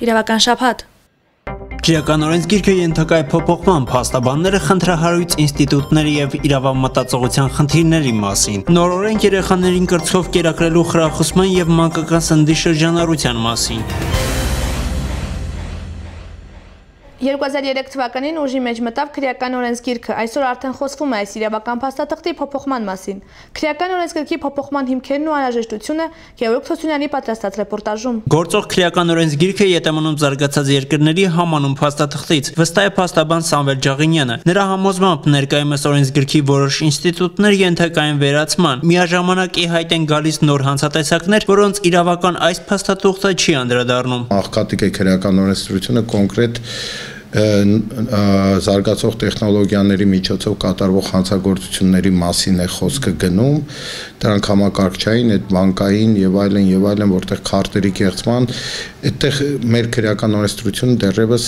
իրավական շաբաթ։ Իրականորեն գիրքը ենթակա է փոփոխման, փաստաբանները խնդրահարույց ինստիտուտների եւ իրավամտածողության խնդիրների մասին, նորորեն երեխաներին կրծքով կերակրելու խրախուսման եւ մանկական սննդի շրջանառության մասին։ 2003 թվականին ուժի մեջ մտավ քրեական օրենսգիրքը, այսօր արդեն խոսվում է այս իրավական փաստաթղթի փոփոխման մասին։ Քրեական օրենսգիրքի փոփոխման հիմքերն ու անհրաժեշտությունը Գևորգ Սոսյանյանի պատրաստած ռեպորտաժում։ Գործող քրեական օրենսգիրքը յետևանում զարգացած երկրների համանուն փաստաթղթից, վստահ է փաստաբան Սամվել Ջաղինյանը։ Նրա համոզմամբ ներկայումս օրենսգիրքի որոշ ինստիտուտներ ենթակա են վերացման, միաժամանակ ի հայտ են գալիս նոր հանցատեսակներ, որոնց իրավական այս փաստաթուղթը չի անդրադառնում։ Աղքատիկ է քրեական օրենսդրությունը կոնկրետ զարգացող տեխնոլոգիաների միջոցով կատարվող հանցագործությունների մասին է խոսքը գնում, դրանք համակարգչային, բանկային եւ այլն, որտեղ քարտերի կեղծման, այդտեղ մեր քրեական օրենսդրությունը դեռևս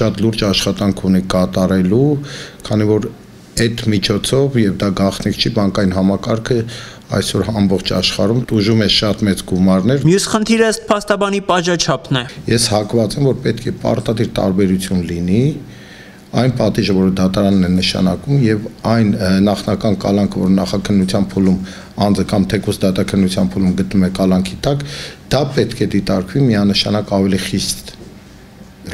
շատ լուրջ աշխատանք ունի կատարելու, քանի որ այդ միջոցով եւ դա գաղտնիք չի բանկային համակարգը այսօր ամբողջ աշխարհում տուժում է շատ մեծ գումարներ։ Մյուս խնդիրը ըստ փաստաբանի պատժաչափն է։ Ես հակված եմ, որ պետք է պարտադիր տարբերություն լինի այն պատիժը, որը դատարանն է նշանակում, եւ այն նախնական կալանքը, որ նախաքննության փուլում անձը կամ թեկուզ դատաքննության փուլում գտնում է կալանքի տակ, դա պետք է դիտարկվի միանշանակ ավելի խիստ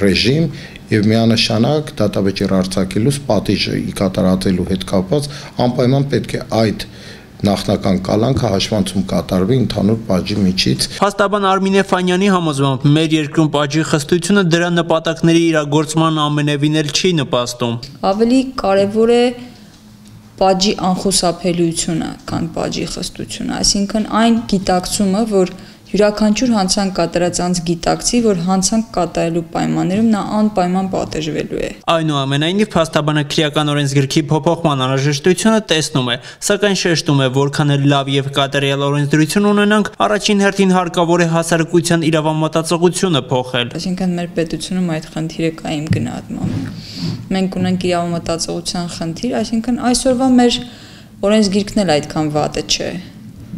ռեժիմ եւ միանշանակ դատավճիռ արձակելուց պատիժը կատարածելու հետ կապված անպայման պետք է այդ նախնական կալանքը հաշվանցում կատարվի ընդհանուր պատժի միջից։ Փաստաբան Արմինե Ֆանյանի համոզմամբ մեր երկրում պատժի խստությունը դրա նպատակների իրագործման ամենևին էլ չի նպաստում։ Ավելի կարևոր է պատժի անխուսափելիությունը, քան պատժի խստությունը, այսինքն այն գիտակցումը, որ յուրաքանչյուր հանցանք կատարած անձ գիտակցի, որ հանցանք կատարելու պայմաններում նա անպայման պատժվելու է։ Այնուամենայնիվ փաստաբանը քրեական օրենսգրքի փոփոխման անհրաժեշտությունը տեսնում է, սակայն շեշտում է, որքան էլ լավ եւ կատարյալ օրենսդրություն ունենանք, առաջին հերթին հարկավոր է հասարակության իրավամտածողությունը փոխել։ Այսինքն մեր պետությունում այդ խնդիրը կա իմ գնահատմամբ։ Մենք ունենք իրավամտածողության խնդիր, այսինքն այսօրվա մեր օրենսգիրքն էլ այդքան վատը չէ։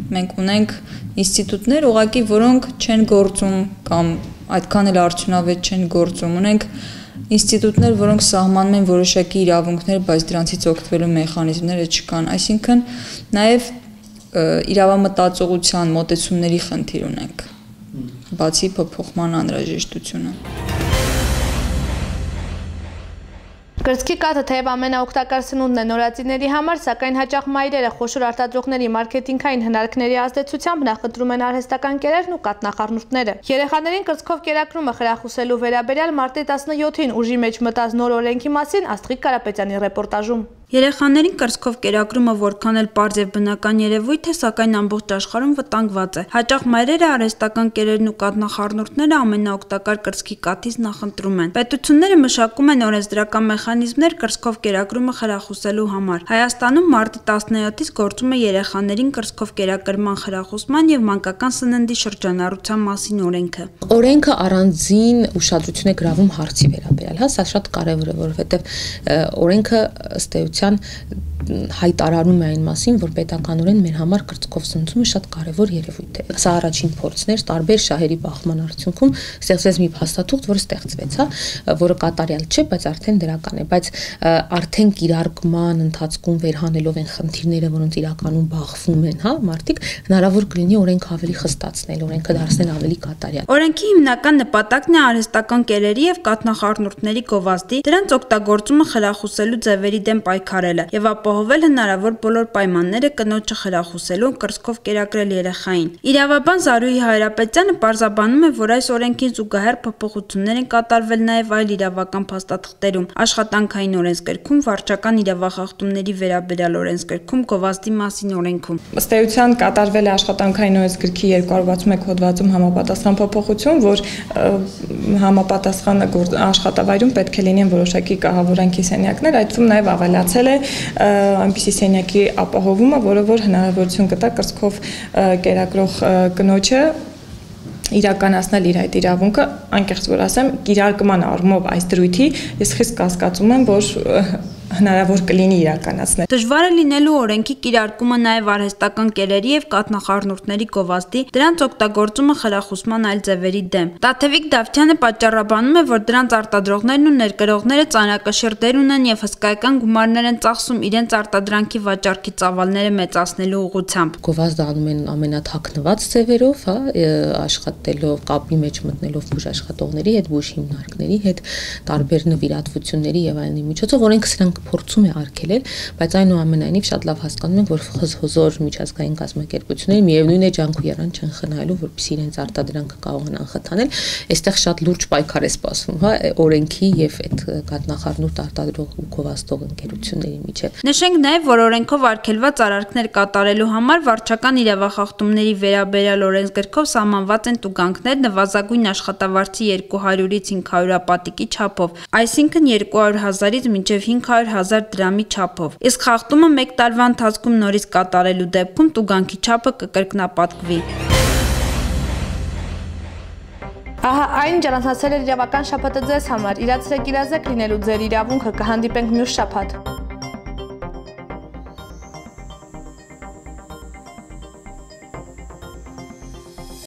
Մենք ունենք ինստիտուտներ, ուղղակի որոնք չեն գործում կամ այդքան էլ արդյունավետ չեն գործում, ունենք ինստիտուտներ, որոնք սահմանում են որոշակի իրավունքներ, բայց դրանցից օգտվելու մեխանիզմները չկան, այսինքն նաև իրավամտածողության մոտեցումների խնդիր ունենք, բացի փոփոխման անհրաժեշտությունը։ Կրծքի կաթը թեև ամենաօգտակար սնունդն է նորածինների համար, սակայն հաճախ մայրերը խոշոր արտադրողների մարքեթինգային հնարքների ազդեցությամբ նախընտրում են արհեստական կերերն ու կաթնախառնուրդները։ Երեխաներին կրծքով կերակրումը խրախուսելու վերաբերյալ մարտի 17-ին ուժի մեջ մտած նոր օրենքի մասին Աստղիկ Կարապետյանի ռեպորտաժում։ Երեխաներին կրծքով կերակրումը որքան էլ պարզ եւ բնական երևույթ է, սակայն ամբողջ աշխարհում վտանգված է։ Հաճախ մայրերը արհեստական կերերն ու կաթնախառնուրդները ամենաօգտակար կրծքի կաթից նախընտրում են։ Պետությունները մշակում են օրենսդրական մեխանիզմներ կրծքով կերակրումը խրախուսելու համար։ Հայաստանում մարտի 17-ից գործում է երեխաներին կրծքով կերակրման խրախուսման եւ մանկական սննդի շրջանառության մասին օրենքը։ Օրենքը առանձին ուշադրություն է գրավում հարցի վերաբերյալ, հա, սա շատ կարեւոր է, որովհետեւ օրենքը ըստ էության հայտարարում է այն մասին, որ պետականորեն մեր համար կրծքով սնուցումը շատ կարևոր երևույթ է։ Սա առաջին փորձն էր, տարբեր շահերի բախման արդյունքում ստեղծվեց մի փաստաթուղթ, որը ստեղծվեց, որը կատարյալ չէ, բայց արդեն դրական է, բայց արդեն կիրարկման ընթացքում վերհանելով այն խնդիրները, որոնց իրականում բախվում են, հա, մարդիկ, հնարավոր կլինի օրենքը ավելի խստացնել, օրենքը դարձնել ավելի կատարյալ։ Օրենքի հիմնական նպատակն է արհեստական կերերի եւ կաթնախառնուրդների գովազդի, դրանց օգտագործումը խրախուսելու ձևերի դեմ պայքարելը եւ ապահովել հնարավոր բոլոր պայմանները կնոջը խրախուսելու կրծքով կերակրել երեխային։ Իրավաբան Զարուհի Հայրապետյանը պարզաբանում է, որ այս օրենքին զուգահեռ փոփոխություններ են կատարվել նաև այլ իրավական փաստաթղթերում, աշխատանքային օրենսգրքում, վարչական իրավախախտումների վերաբերյալ օրենսգրքում, գովազդի մասին օրենքում։ Ըստ էության կատարվել է աշխատանքային օրենսգրքի 261 հոդվածում համապատասխան փոփոխություն, որ համապատասխան աշխատավայրում պետք է լինեն որոշակի կահավորանքի սենյակներ, այդ թվում նաև ավելացել է այնպիսի սենյակի ապահովումը, որը որ հնարավորություն կտա կրծքով կերակրող կնոջը իրականացնել իր այդ իրավունքը, անկեղծ որ ասեմ, կիրարկման առումով այս դրույթի, ես խիստ կասկածում եմ, որ հնարավոր կլինի իրականացնել։ Դժվար է լինելու օրենքի կիրարկումը նաև արհեստական կերերի եւ կաթնախառնուրդների գովազդի, դրանց օգտագործումը խրախուսման այլ ձևերի դեմ։ Տաթևիկ Դավթյանը պատճառաբանում է, որ դրանց արտադրողներն ու ներկրողները ծանրակշիռ դեր ունեն եւ հսկայական գումարներ են ծախսում իրենց արտադրանքի վաճառքի ծավալները մեծացնելու ուղղությամբ։ Գովազդը անում են ամենաթաքնված ձևերով, հա, աշխատելով կապի մեջ մտնելով բուժ աշխատողների հետ, բուժ հիմնարկների հետ, տարբեր նվիրատվությունների եւ այլնի միջոցով, օրենքը սրանք փորձում է արգելել, բայց այնուամենայնիվ շատ լավ հասկանում ենք, որ խզհոզոր միջազգային կազմակերպությունները միևնույն է ջանք ու երան չեն խնայելու, որպեսզի իրենց արտադրանքը կարողանան խթանել, այստեղ շատ լուրջ պայքար է սպասվում, հա, օրենքի եւ այդ կաթնախառնուրդ արտադրող ու գովազդող ընկերությունների միջեւ։ Նշենք նաեւ, որ օրենքով արգելված արարքներ կատարելու համար վարչական իրավախախտումների վերաբերյալ օրենսգրքով սահմանված են տուգանքներ նվազագույն աշխատավարձի 200-ից 500 ապատիկի չափով, այսինքն 200,000-ից մինչև 500,000 դրամի չափով։ Իսկ խախտումը 1 տարվա ընթացքում նորից կատարելու դեպքում տուգանքի չափը կկրկնապատկվի։ Ահա այն ճանաչել էր իրավական շաբաթը ձեզ համար։ Իրացրեք իրազեկ լինելու ձեր իրավունքը, կհանդիպենք մյուս շաբաթ։